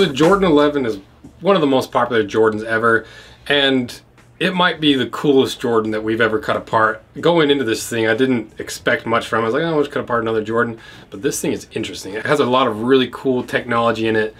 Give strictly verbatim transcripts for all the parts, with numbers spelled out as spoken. the Jordan eleven is one of the most popular Jordans ever, and it might be the coolest Jordan that we've ever cut apart. Going into this thing, I didn't expect much from it. I was like, oh, I'll just cut apart another Jordan. But this thing is interesting. It has a lot of really cool technology in it.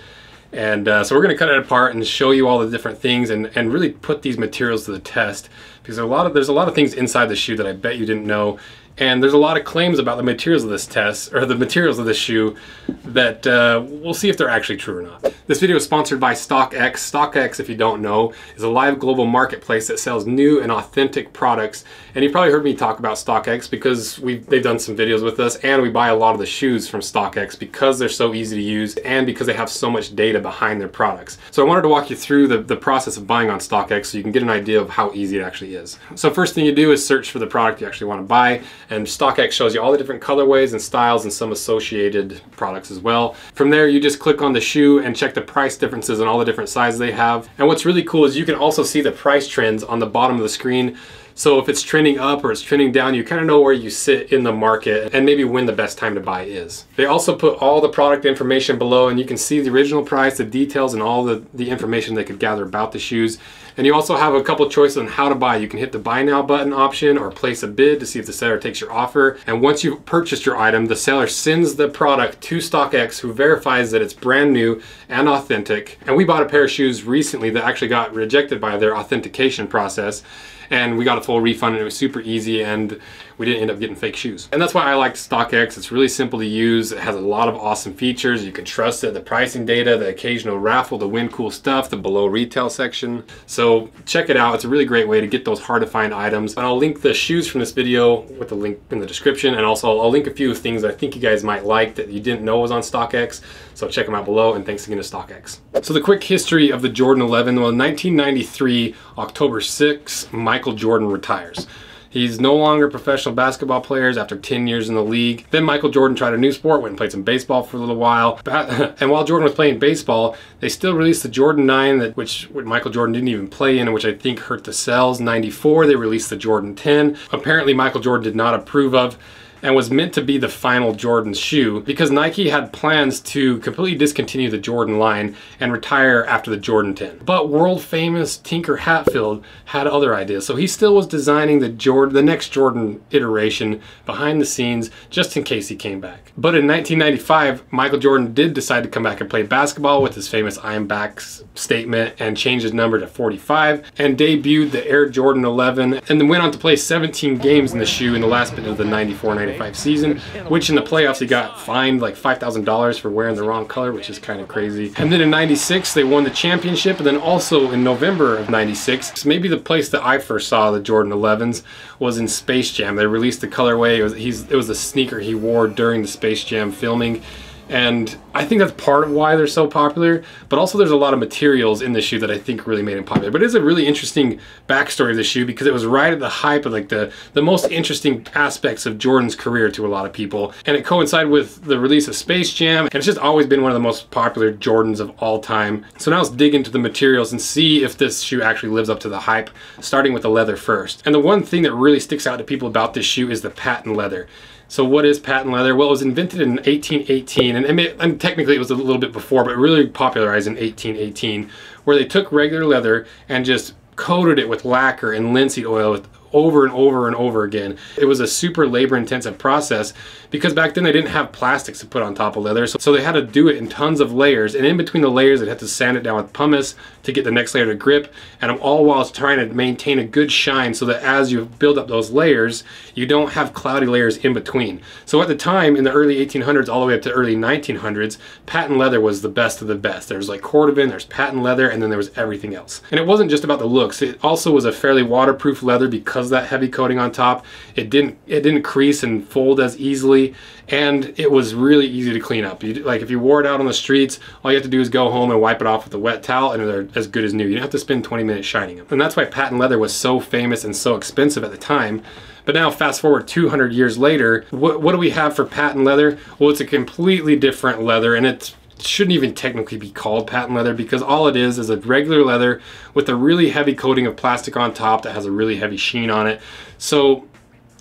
And uh, so we're gonna cut it apart and show you all the different things and, and really put these materials to the test, because a lot of, there's a lot of things inside the shoe that I bet you didn't know. And there's a lot of claims about the materials of this test, or the materials of this shoe, that uh, we'll see if they're actually true or not. This video is sponsored by StockX. StockX, if you don't know, is a live global marketplace that sells new and authentic products. And you probably heard me talk about StockX because we've, they've done some videos with us, and we buy a lot of the shoes from StockX because they're so easy to use and because they have so much data behind their products. So I wanted to walk you through the, the process of buying on StockX so you can get an idea of how easy it actually is. So first thing you do is search for the product you actually want to buy. And StockX shows you all the different colorways and styles and some associated products as well. From there, you just click on the shoe and check the price differences and all the different sizes they have. And what's really cool is you can also see the price trends on the bottom of the screen. So if it's trending up or it's trending down, you kind of know where you sit in the market and maybe when the best time to buy is. They also put all the product information below, and you can see the original price, the details, and all the, the information they could gather about the shoes. And you also have a couple choices on how to buy. You can hit the buy now button option or place a bid to see if the seller takes your offer. And once you've purchased your item, the seller sends the product to StockX, who verifies that it's brand new and authentic. And we bought a pair of shoes recently that actually got rejected by their authentication process. And we got a full refund, and it was super easy, and we didn't end up getting fake shoes. And that's why I like StockX. It's really simple to use. It has a lot of awesome features. You can trust it, the pricing data, the occasional raffle, the win cool stuff, the below retail section. So check it out. It's a really great way to get those hard to find items. And I'll link the shoes from this video with the link in the description. And also I'll link a few things that I think you guys might like that you didn't know was on StockX. So check them out below, and thanks again to StockX. So the quick history of the Jordan eleven, well, in nineteen ninety-three, October sixth, Michael Michael Jordan retires. He's no longer a professional basketball player after ten years in the league. Then Michael Jordan tried a new sport, went and played some baseball for a little while. And while Jordan was playing baseball, they still released the Jordan nine, that which Michael Jordan didn't even play in, which I think hurt the sales. ninety-four, they released the Jordan ten. Apparently Michael Jordan did not approve of, and was meant to be the final Jordan shoe, because Nike had plans to completely discontinue the Jordan line and retire after the Jordan ten. But world famous Tinker Hatfield had other ideas, so he still was designing the Jordan, the next Jordan iteration behind the scenes, just in case he came back. But in nineteen ninety-five, Michael Jordan did decide to come back and play basketball with his famous "I am back" statement, and changed his number to forty-five, and debuted the Air Jordan eleven, and then went on to play seventeen games in the shoe in the last bit of the ninety-four ninety-five season, which in the playoffs he got fined like five thousand dollars for wearing the wrong color, which is kind of crazy. And then in ninety-six, they won the championship, and then also in November of ninety-six, maybe the place that I first saw the Jordan elevens was in Space Jam. They released the colorway. It was, he's, it was the sneaker he wore during the Space Jam filming. And I think that's part of why they're so popular, but also there's a lot of materials in the shoe that I think really made it popular. But it's a really interesting backstory of the shoe, because it was right at the hype of like the, the most interesting aspects of Jordan's career to a lot of people. And it coincided with the release of Space Jam, and it's just always been one of the most popular Jordans of all time. So now let's dig into the materials and see if this shoe actually lives up to the hype, starting with the leather first. And the one thing that really sticks out to people about this shoe is the patent leather. So what is patent leather? Well, it was invented in eighteen eighteen, and, it, and technically it was a little bit before, but really popularized in eighteen eighteen, where they took regular leather and just coated it with lacquer and linseed oil with, over and over and over again. It was a super labor intensive process, because back then they didn't have plastics to put on top of leather, so, so they had to do it in tons of layers, and in between the layers they had to sand it down with pumice to get the next layer to grip, and all whilst trying to maintain a good shine so that as you build up those layers you don't have cloudy layers in between. So at the time, in the early eighteen hundreds all the way up to early nineteen hundreds, patent leather was the best of the best. There's like cordovan, there's patent leather, and then there was everything else. And it wasn't just about the looks, it also was a fairly waterproof leather because that heavy coating on top, it didn't it didn't crease and fold as easily, and it was really easy to clean up. You, like if you wore it out on the streets, all you have to do is go home and wipe it off with a wet towel, and they're as good as new. You don't have to spend twenty minutes shining them. And that's why patent leather was so famous and so expensive at the time. But now fast forward two hundred years later, what, what do we have for patent leather? Well, it's a completely different leather, and it's shouldn't even technically be called patent leather, because all it is is a regular leather with a really heavy coating of plastic on top that has a really heavy sheen on it. So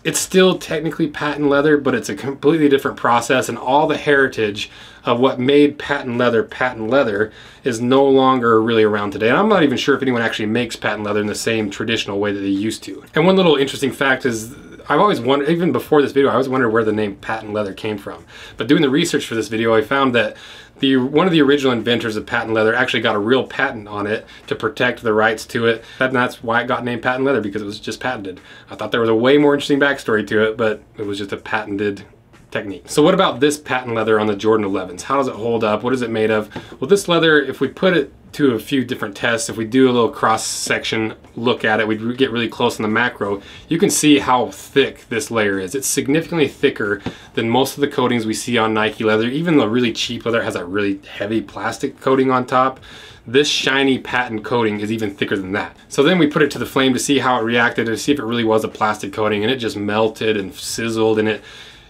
it's still technically patent leather, but it's a completely different process, and all the heritage of what made patent leather patent leather is no longer really around today. And I'm not even sure if anyone actually makes patent leather in the same traditional way that they used to. And one little interesting fact is, I've always wondered, even before this video, I always wondered where the name patent leather came from. But doing the research for this video, I found that the one of the original inventors of patent leather actually got a real patent on it to protect the rights to it. And that's why it got named patent leather, because it was just patented. I thought there was a way more interesting backstory to it, but it was just a patented technique. So what about this patent leather on the Jordan elevens? How does it hold up? What is it made of? Well, this leather, if we put it to a few different tests, if we do a little cross section look at it, we get really close in the macro, you can see how thick this layer is. It's significantly thicker than most of the coatings we see on Nike leather. Even the really cheap leather has a really heavy plastic coating on top. This shiny patent coating is even thicker than that. So then we put it to the flame to see how it reacted, to see if it really was a plastic coating, and it just melted and sizzled, and it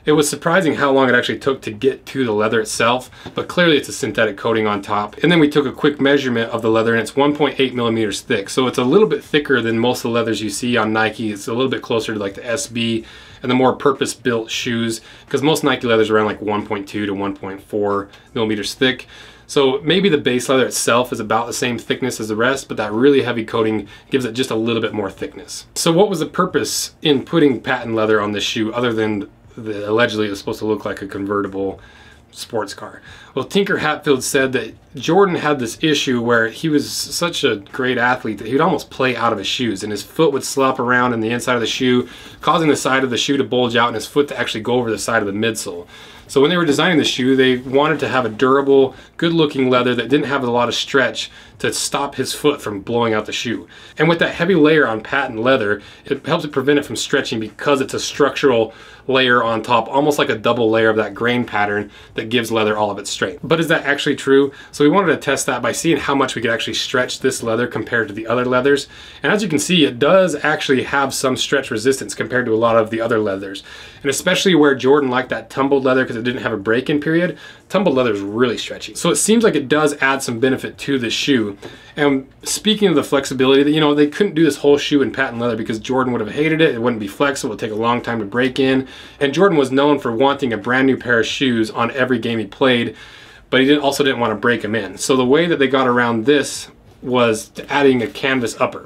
It was surprising how long it actually took to get to the leather itself, but clearly it's a synthetic coating on top. And then we took a quick measurement of the leather, and it's one point eight millimeters thick. So it's a little bit thicker than most of the leathers you see on Nike. It's a little bit closer to like the S B and the more purpose-built shoes, because most Nike leathers are around like one point two to one point four millimeters thick. So maybe the base leather itself is about the same thickness as the rest, but that really heavy coating gives it just a little bit more thickness. So what was the purpose in putting patent leather on this shoe, other than that allegedly it was supposed to look like a convertible sports car? Well, Tinker Hatfield said that Jordan had this issue where he was such a great athlete that he would almost play out of his shoes, and his foot would slop around in the inside of the shoe, causing the side of the shoe to bulge out and his foot to actually go over the side of the midsole. So when they were designing the shoe, they wanted to have a durable, good-looking leather that didn't have a lot of stretch to stop his foot from blowing out the shoe. And with that heavy layer on patent leather, it helps to prevent it from stretching because it's a structural layer on top, almost like a double layer of that grain pattern that gives leather all of its strength. But is that actually true? So we wanted to test that by seeing how much we could actually stretch this leather compared to the other leathers. And as you can see, it does actually have some stretch resistance compared to a lot of the other leathers. And especially where Jordan liked that tumbled leather because it didn't have a break-in period, tumbled leather is really stretchy. So it seems like it does add some benefit to the shoe. And speaking of the flexibility, you know, they couldn't do this whole shoe in patent leather because Jordan would have hated it. It wouldn't be flexible. It would take a long time to break in. And Jordan was known for wanting a brand new pair of shoes on every game he played, but he didn't, also didn't want to break them in. So the way that they got around this was adding a canvas upper.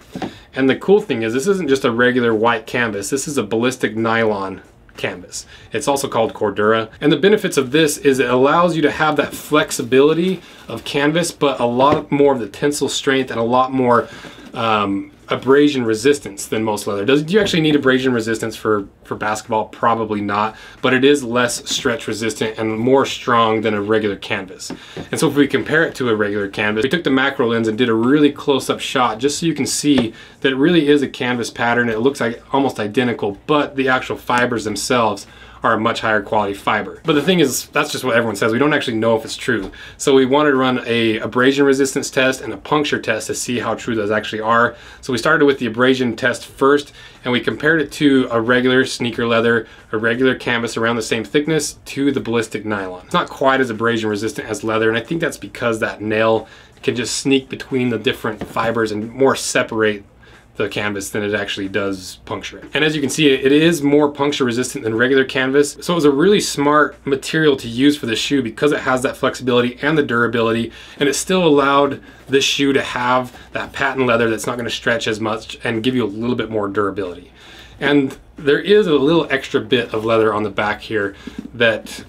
And the cool thing is, this isn't just a regular white canvas. This is a ballistic nylon canvas. It's also called Cordura. And the benefits of this is it allows you to have that flexibility of canvas, but a lot more of the tensile strength and a lot more um, abrasion resistance than most leather. Does, do you actually need abrasion resistance for, for basketball? Probably not, but it is less stretch resistant and more strong than a regular canvas. And so if we compare it to a regular canvas, we took the macro lens and did a really close-up shot just so you can see that it really is a canvas pattern. It looks like almost identical, but the actual fibers themselves are a much higher quality fiber. But the thing is, that's just what everyone says. We don't actually know if it's true. So we wanted to run a abrasion resistance test and a puncture test to see how true those actually are. So we started with the abrasion test first, and we compared it to a regular sneaker leather, a regular canvas around the same thickness, to the ballistic nylon. It's not quite as abrasion resistant as leather, and I think that's because that nail can just sneak between the different fibers and more separate the canvas than it actually does puncture it. And as you can see, it is more puncture resistant than regular canvas. So it was a really smart material to use for this shoe because it has that flexibility and the durability, and it still allowed this shoe to have that patent leather that's not going to stretch as much and give you a little bit more durability. And there is a little extra bit of leather on the back here that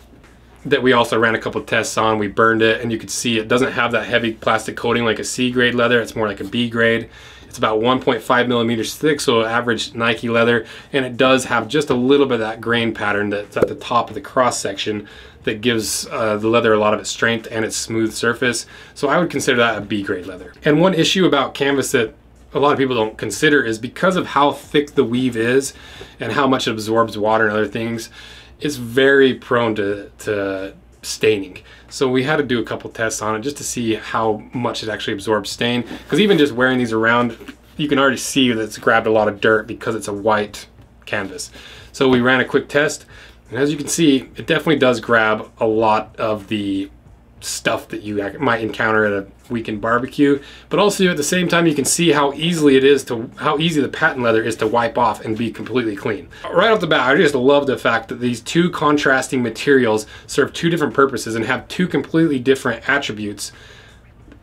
that we also ran a couple of tests on. We burned it, and you can see it doesn't have that heavy plastic coating like a C grade leather. It's more like a B grade. It's about one point five millimeters thick, so average Nike leather, and it does have just a little bit of that grain pattern that's at the top of the cross section that gives uh, the leather a lot of its strength and its smooth surface. So I would consider that a B grade leather. And one issue about canvas that a lot of people don't consider is because of how thick the weave is and how much it absorbs water and other things, it's very prone to, to staining. So we had to do a couple tests on it just to see how much it actually absorbs stain, because even just wearing these around, you can already see that it's grabbed a lot of dirt because it's a white canvas. So we ran a quick test, and as you can see, it definitely does grab a lot of the stuff that you might encounter at a weekend barbecue, but also at the same time you can see how easily it is to how easy the patent leather is to wipe off and be completely clean. Right off the bat, I just love the fact that these two contrasting materials serve two different purposes and have two completely different attributes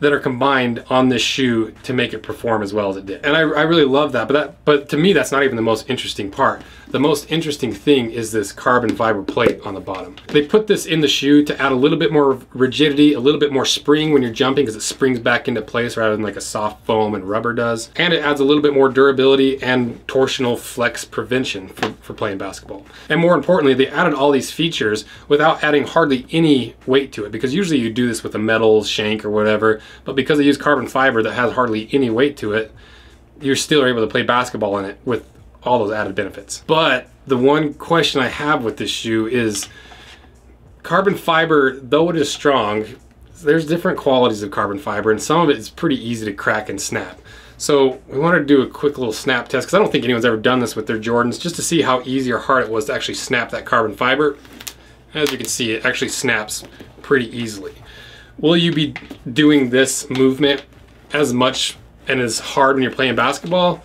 that are combined on this shoe to make it perform as well as it did. And I, I really love that but, that, but to me that's not even the most interesting part. The most interesting thing is this carbon fiber plate on the bottom. They put this in the shoe to add a little bit more rigidity, a little bit more spring when you're jumping, because it springs back into place rather than like a soft foam and rubber does. And it adds a little bit more durability and torsional flex prevention for, for playing basketball. And more importantly, they added all these features without adding hardly any weight to it, because usually you do this with a metal shank or whatever. But because they use carbon fiber that has hardly any weight to it, you're still able to play basketball in it with all those added benefits. But the one question I have with this shoe is carbon fiber, though it is strong, there's different qualities of carbon fiber, and some of it is pretty easy to crack and snap. So we wanted to do a quick little snap test, because I don't think anyone's ever done this with their Jordans, just to see how easy or hard it was to actually snap that carbon fiber. As you can see, it actually snaps pretty easily. Will you be doing this movement as much and as hard when you're playing basketball?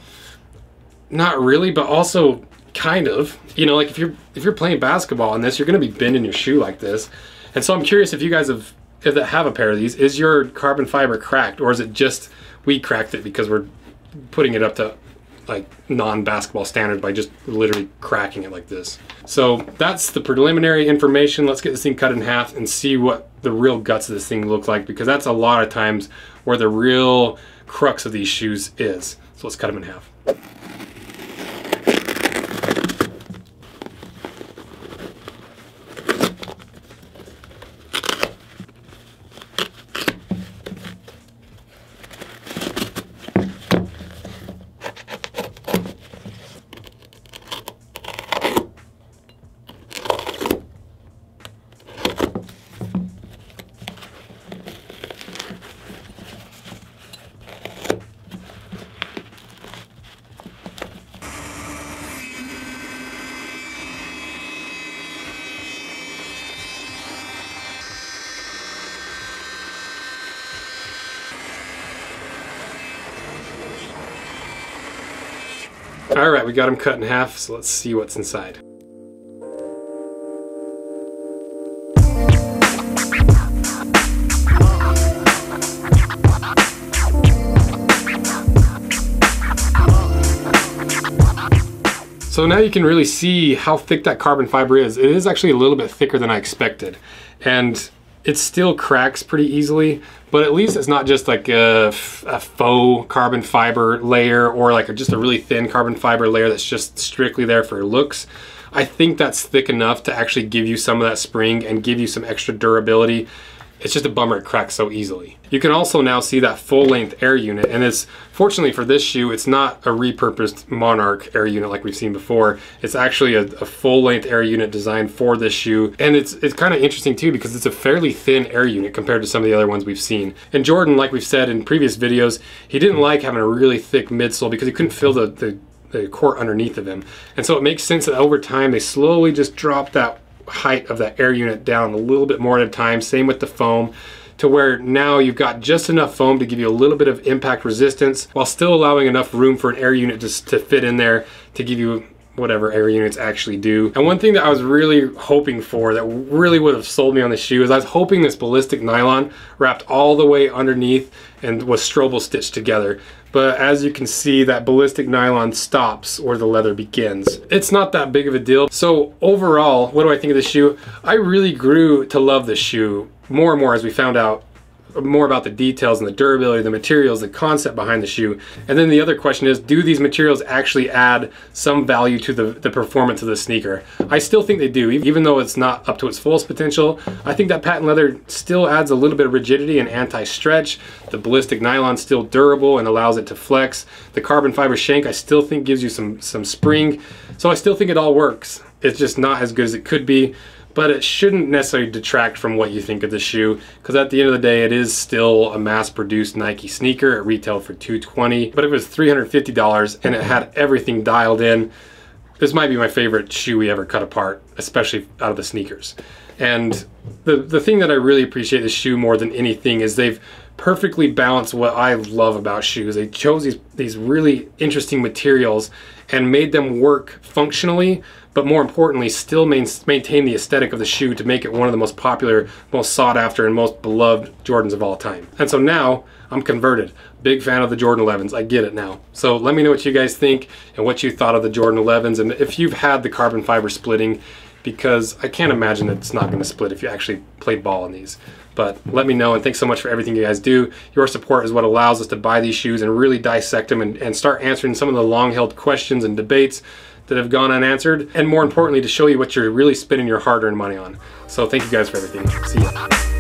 Not really, but also kind of. You know, like if you're if you're playing basketball on this, you're going to be bending your shoe like this. And so I'm curious if you guys have if that have a pair of these, is your carbon fiber cracked, or is it just we cracked it because we're putting it up to like non-basketball standards by just literally cracking it like this? So that's the preliminary information. Let's get this thing cut in half and see what the real guts of this thing look like, because that's a lot of times where the real crux of these shoes is. So let's cut them in half. All right, we got them cut in half, so let's see what's inside. So now you can really see how thick that carbon fiber is. It is actually a little bit thicker than I expected. And it still cracks pretty easily, but at least it's not just like a, a faux carbon fiber layer, or like just a really thin carbon fiber layer that's just strictly there for looks. I think that's thick enough to actually give you some of that spring and give you some extra durability. It's just a bummer it cracks so easily. You can also now see that full-length air unit, and it's, fortunately for this shoe, it's not a repurposed Monarch air unit like we've seen before. It's actually a, a full-length air unit designed for this shoe, and it's it's kind of interesting too, because it's a fairly thin air unit compared to some of the other ones we've seen. And Jordan, like we've said in previous videos, he didn't like having a really thick midsole because he couldn't feel the, the, the court underneath of him. And so it makes sense that over time they slowly just drop that height of that air unit down a little bit more at a time, same with the foam, to where now you've got just enough foam to give you a little bit of impact resistance while still allowing enough room for an air unit just to fit in there to give you whatever air units actually do. And one thing that I was really hoping for that really would have sold me on the shoe is I was hoping this ballistic nylon wrapped all the way underneath and was strobel stitched together. But as you can see, that ballistic nylon stops where the leather begins. It's not that big of a deal. So overall, what do I think of this shoe? I really grew to love this shoe more and more as we found out more about the details and the durability, the materials, the concept behind the shoe. And then the other question is, do these materials actually add some value to the, the performance of the sneaker? I still think they do, even though it's not up to its fullest potential. I think that patent leather still adds a little bit of rigidity and anti-stretch. The ballistic nylon's still durable and allows it to flex. The carbon fiber shank I still think gives you some, some spring. So I still think it all works. It's just not as good as it could be. But it shouldn't necessarily detract from what you think of the shoe, because at the end of the day, it is still a mass-produced Nike sneaker. It retailed for two hundred twenty dollars, but it was three hundred fifty dollars, and it had everything dialed in. This might be my favorite shoe we ever cut apart, especially out of the sneakers. And the, the thing that I really appreciate the shoe more than anything is they've perfectly balanced what I love about shoes. They chose these, these really interesting materials and made them work functionally, but more importantly, still main, maintain the aesthetic of the shoe to make it one of the most popular, most sought after, and most beloved Jordans of all time. And so now I'm converted. Big fan of the Jordan elevens. I get it now. So let me know what you guys think and what you thought of the Jordan elevens, and if you've had the carbon fiber splitting, because I can't imagine that it's not going to split if you actually played ball in these. But let me know, and thanks so much for everything you guys do. Your support is what allows us to buy these shoes and really dissect them and, and start answering some of the long-held questions and debates that have gone unanswered, and more importantly, to show you what you're really spending your hard-earned money on. So thank you guys for everything. See ya.